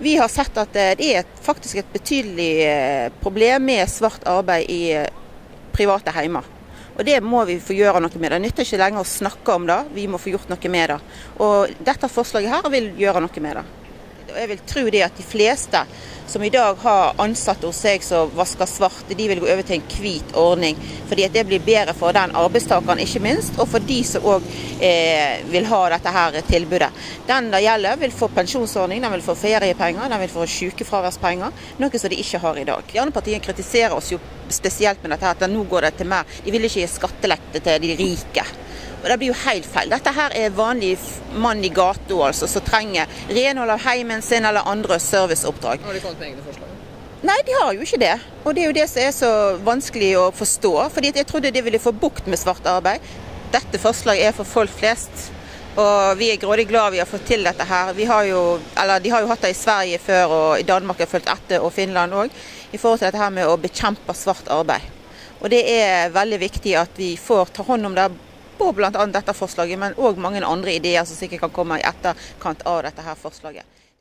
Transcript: Vi har sett at det er faktisk et betydelig problem med svart arbeid i private heimer. Og det må vi få gjøre noe med. Det nytter ikke lenger å snakke om det, vi må få gjort noe med det. Og dette forslaget her vil gjøre noe med det. Jeg vil tro det at de fleste som i dag har ansatte hos seg som vasker svart, de vil gå over til en hvit ordning. Fordi at det blir bedre for den arbeidstakeren, ikke minst, og for de som også vil ha dette her tilbudet. Den det gjelder vil få pensjonsordning, den vil få feriepenger, den vil få sykefraværspenger, noe som de ikke har i dag. De andre partiene kritiserer oss jo spesielt med dette, at nå går det til mer. De vil ikke gi skattelette til de rike. Og det blir jo helt feil. Dette her er vanlig mann i gato, altså, som trenger renhold av heimen sin eller andre serviceoppdrag. Har de kommet med egne forslag? Nei, de har jo ikke det. Og det er jo det som er så vanskelig å forstå. Fordi jeg trodde de ville få bukt med svart arbeid. Dette forslaget er for folk flest. Og vi er grådig glad vi har fått til dette her. De har jo hatt det i Sverige før, og i Danmark har fulgt etter, og Finland også, i forhold til dette her med å bekjempe svart arbeid. Og det er veldig viktig at vi får ta hånd om det, på bl.a. dette forslaget, men også mange andre ideer som sikkert kan komme i etterkant av dette her forslaget.